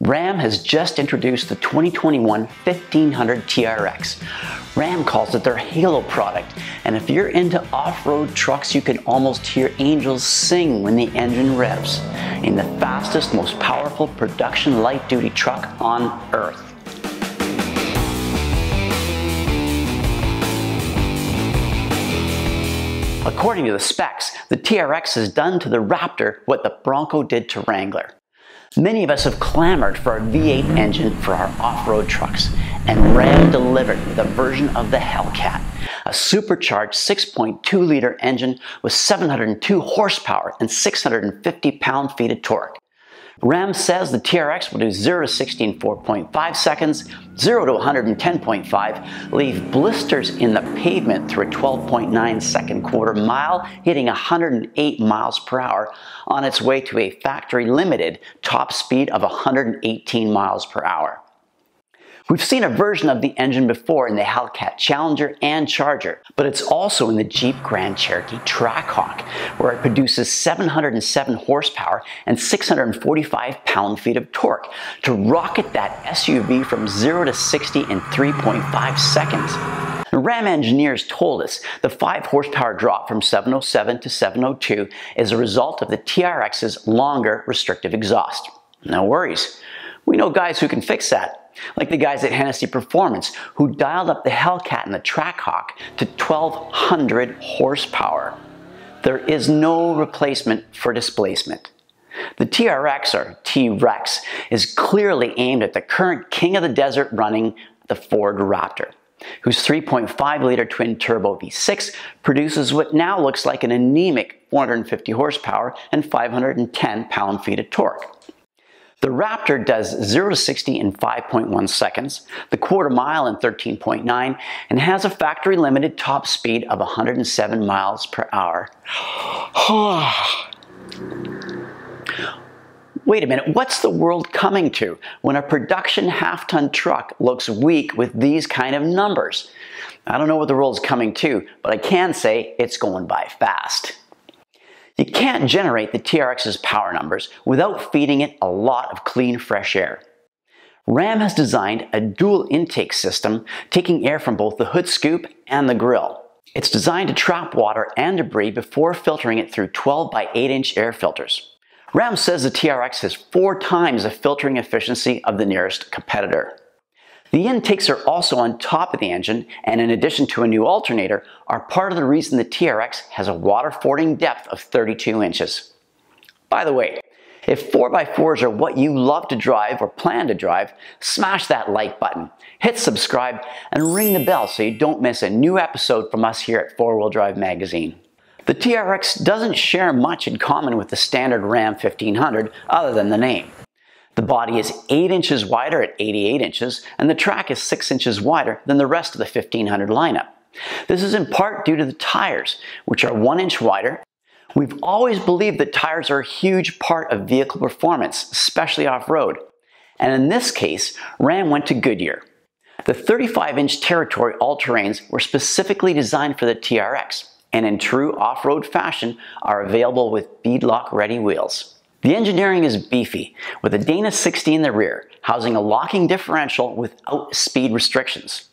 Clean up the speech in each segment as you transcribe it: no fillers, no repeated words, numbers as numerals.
Ram has just introduced the 2021 1500 TRX. Ram calls it their Halo product, and if you're into off-road trucks, you can almost hear angels sing when the engine revs in the fastest, most powerful production light-duty truck on Earth. According to the specs, the TRX has done to the Raptor what the Bronco did to Wrangler. Many of us have clamored for a V8 engine for our off-road trucks, and Ram delivered with a version of the Hellcat, a supercharged 6.2-liter engine with 702 horsepower and 650 pound-feet of torque. Ram says the TRX will do 0 to 60 in 4.5 seconds, 0 to 110.5, leave blisters in the pavement through a 12.9-second quarter mile, hitting 108 miles per hour on its way to a factory-limited top speed of 118 miles per hour. We've seen a version of the engine before in the Hellcat Challenger and Charger, but it's also in the Jeep Grand Cherokee Trackhawk, where it produces 707 horsepower and 645 pound-feet of torque to rocket that SUV from 0 to 60 in 3.5 seconds. Ram engineers told us the 5-horsepower drop from 707 to 702 is a result of the TRX's longer restrictive exhaust. No worries. We know guys who can fix that. Like the guys at Hennessey Performance, who dialed up the Hellcat and the Trackhawk to 1,200 horsepower. There is no replacement for displacement. The TRX, or T-Rex, is clearly aimed at the current king of the desert running, the Ford Raptor, whose 3.5-liter twin-turbo V6 produces what now looks like an anemic 450 horsepower and 510 pound-feet of torque. The Raptor does 0 to 60 in 5.1 seconds, the quarter mile in 13.9, and has a factory-limited top speed of 107 miles per hour. Wait a minute, what's the world coming to when a production half-ton truck looks weak with these kind of numbers? I don't know what the world's coming to, but I can say it's going by fast. You can't generate the TRX's power numbers without feeding it a lot of clean, fresh air. Ram has designed a dual intake system, taking air from both the hood scoop and the grille. It's designed to trap water and debris before filtering it through 12 by 8-inch air filters. Ram says the TRX has 4 times the filtering efficiency of the nearest competitor. The intakes are also on top of the engine, and in addition to a new alternator, are part of the reason the TRX has a water-fording depth of 32 inches. By the way, if 4x4s are what you love to drive or plan to drive, smash that like button, hit subscribe, and ring the bell so you don't miss a new episode from us here at 4WD Magazine. The TRX doesn't share much in common with the standard Ram 1500 other than the name. The body is 8 inches wider at 88 inches, and the track is 6 inches wider than the rest of the 1500 lineup. This is in part due to the tires, which are 1 inch wider. We've always believed that tires are a huge part of vehicle performance, especially off-road. And in this case, Ram went to Goodyear. The 35-inch Territory All-Terrains were specifically designed for the TRX, and in true off-road fashion are available with beadlock-ready wheels. The engineering is beefy, with a Dana 60 in the rear, housing a locking differential without speed restrictions.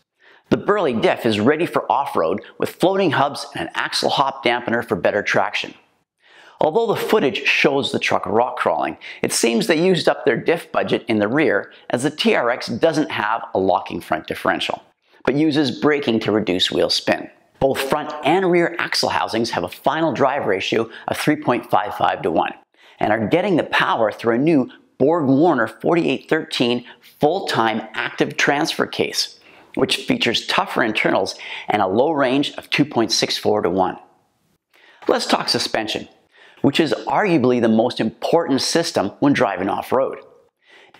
The burly diff is ready for off-road with floating hubs and an axle hop dampener for better traction. Although the footage shows the truck rock crawling, it seems they used up their diff budget in the rear, as the TRX doesn't have a locking front differential, but uses braking to reduce wheel spin. Both front and rear axle housings have a final drive ratio of 3.55 to 1. And are getting the power through a new BorgWarner 4813 full-time active transfer case, which features tougher internals and a low range of 2.64 to 1. Let's talk suspension, which is arguably the most important system when driving off-road.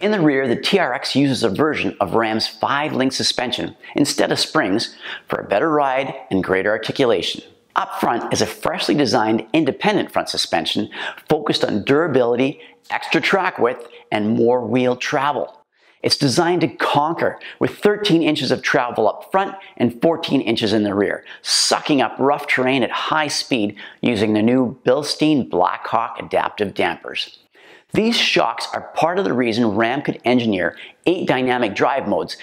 In the rear, the TRX uses a version of Ram's 5-link suspension instead of springs for a better ride and greater articulation. Up front is a freshly designed independent front suspension focused on durability, extra track width, and more wheel travel. It's designed to conquer, with 13 inches of travel up front and 14 inches in the rear, sucking up rough terrain at high speed using the new Bilstein Blackhawk adaptive dampers. These shocks are part of the reason Ram could engineer 8 dynamic drive modes.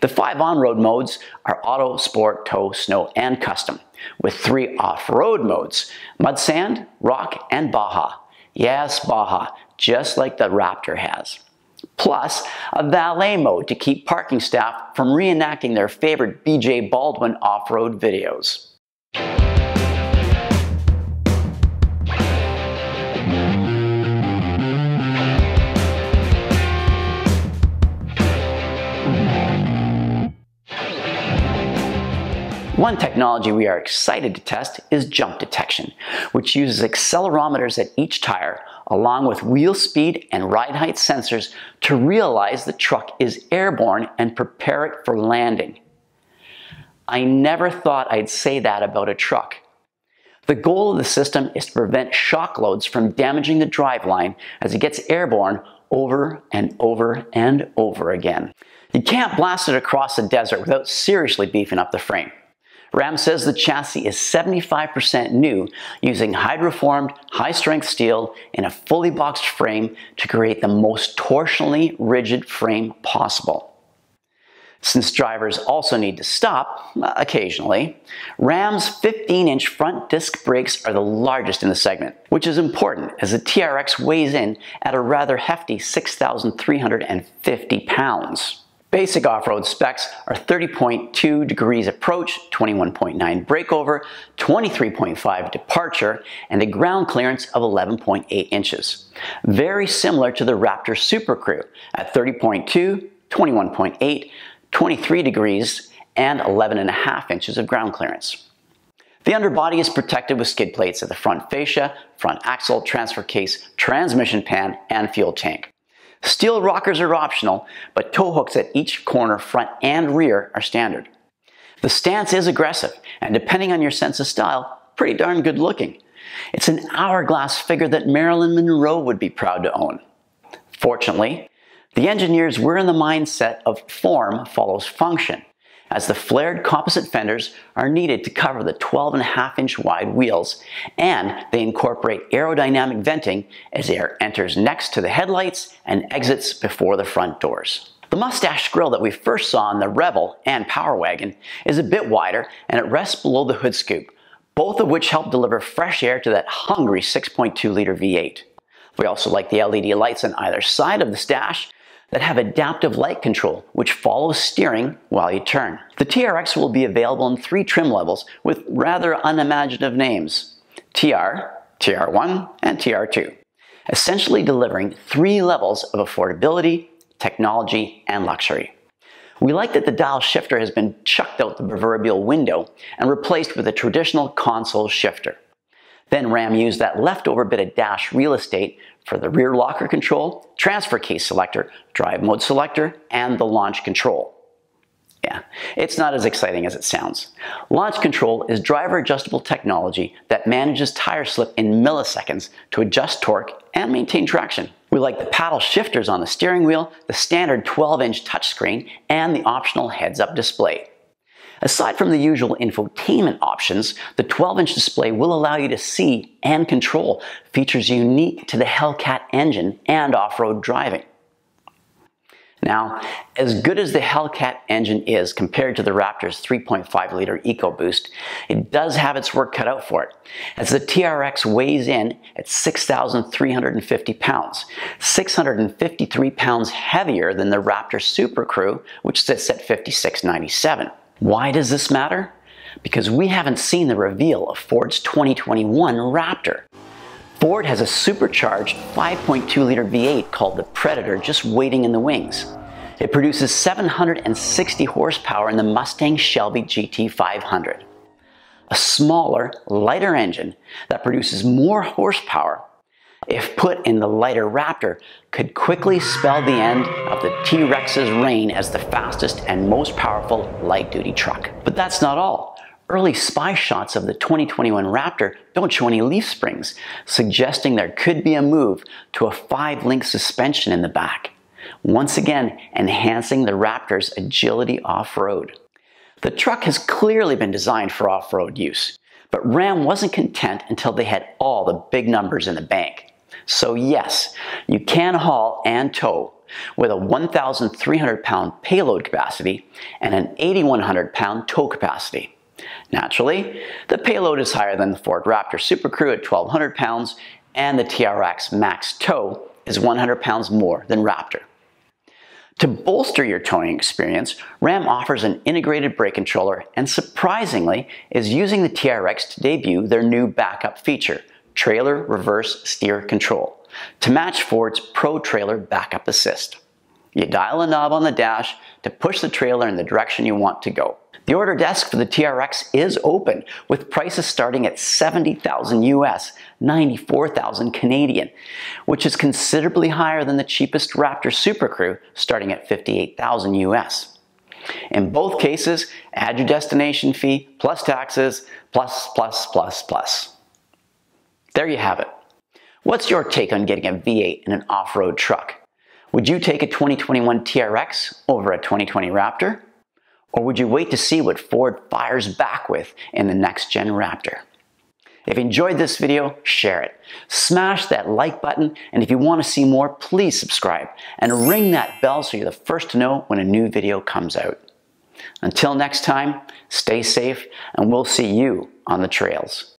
The 5 on-road modes are auto, sport, tow, snow, and custom, with 3 off-road modes, mud, sand, rock, and Baja. Yes, Baja, just like the Raptor has. Plus, a valet mode to keep parking staff from reenacting their favorite BJ Baldwin off-road videos. One technology we are excited to test is jump detection, which uses accelerometers at each tire, along with wheel speed and ride height sensors to realize the truck is airborne and prepare it for landing. I never thought I'd say that about a truck. The goal of the system is to prevent shock loads from damaging the driveline as it gets airborne over and over and over again. You can't blast it across the desert without seriously beefing up the frame. Ram says the chassis is 75% new, using hydroformed, high-strength steel in a fully boxed frame to create the most torsionally rigid frame possible. Since drivers also need to stop, occasionally, Ram's 15-inch front disc brakes are the largest in the segment, which is important as the TRX weighs in at a rather hefty 6,350 pounds. Basic off-road specs are 30.2 degrees approach, 21.9 breakover, 23.5 departure, and a ground clearance of 11.8 inches. Very similar to the Raptor Super Crew at 30.2, 21.8, 23 degrees, and 11.5 inches of ground clearance. The underbody is protected with skid plates at the front fascia, front axle, transfer case, transmission pan, and fuel tank. Steel rockers are optional, but tow hooks at each corner, front and rear, are standard. The stance is aggressive, and depending on your sense of style, pretty darn good looking. It's an hourglass figure that Marilyn Monroe would be proud to own. Fortunately, the engineers were in the mindset of form follows function, as the flared composite fenders are needed to cover the 12.5-inch wide wheels, and they incorporate aerodynamic venting as air enters next to the headlights and exits before the front doors. The mustache grille that we first saw in the Rebel and Power Wagon is a bit wider and it rests below the hood scoop, both of which help deliver fresh air to that hungry 6.2-liter V8. We also like the LED lights on either side of the stash that have adaptive light control, which follows steering while you turn. The TRX will be available in 3 trim levels with rather unimaginative names: TR, TR1, and TR2, essentially delivering 3 levels of affordability, technology, and luxury. We like that the dial shifter has been chucked out the proverbial window and replaced with a traditional console shifter. Then Ram used that leftover bit of dash real estate for the rear locker control, transfer case selector, drive mode selector, and the launch control. Yeah, it's not as exciting as it sounds. Launch control is driver adjustable technology that manages tire slip in milliseconds to adjust torque and maintain traction. We like the paddle shifters on the steering wheel, the standard 12-inch touchscreen, and the optional heads-up display. Aside from the usual infotainment options, the 12-inch display will allow you to see and control features unique to the Hellcat engine and off-road driving. Now, as good as the Hellcat engine is compared to the Raptor's 3.5-liter EcoBoost, it does have its work cut out for it, as the TRX weighs in at 6,350 pounds, 653 pounds heavier than the Raptor Super Crew, which sits at 5,697. Why does this matter? Because we haven't seen the reveal of Ford's 2021 Raptor. Ford has a supercharged 5.2-liter V8 called the Predator just waiting in the wings. It produces 760 horsepower in the Mustang Shelby GT500. A smaller, lighter engine that produces more horsepower, if put in the lighter Raptor, could quickly spell the end of the T-Rex's reign as the fastest and most powerful light-duty truck. But that's not all. Early spy shots of the 2021 Raptor don't show any leaf springs, suggesting there could be a move to a 5-link suspension in the back, once again enhancing the Raptor's agility off-road. The truck has clearly been designed for off-road use, but Ram wasn't content until they had all the big numbers in the bank. So yes, you can haul and tow with a 1,300-pound payload capacity and an 8,100-pound tow capacity. Naturally, the payload is higher than the Ford Raptor Super Crew at 1,200 pounds, and the TRX Max Tow is 100 pounds more than Raptor. To bolster your towing experience, Ram offers an integrated brake controller and surprisingly is using the TRX to debut their new backup feature, Trailer Reverse Steer Control, to match Ford's Pro Trailer Backup Assist. You dial a knob on the dash to push the trailer in the direction you want to go. The order desk for the TRX is open, with prices starting at $70,000 US, $94,000 Canadian, which is considerably higher than the cheapest Raptor Super Crew, starting at $58,000 US. In both cases, add your destination fee, plus taxes, plus. There you have it. What's your take on getting a V8 in an off-road truck? Would you take a 2021 TRX over a 2020 Raptor? Or would you wait to see what Ford fires back with in the next gen Raptor? If you enjoyed this video, share it. Smash that like button, and if you want to see more, please subscribe and ring that bell so you're the first to know when a new video comes out. Until next time, stay safe, and we'll see you on the trails.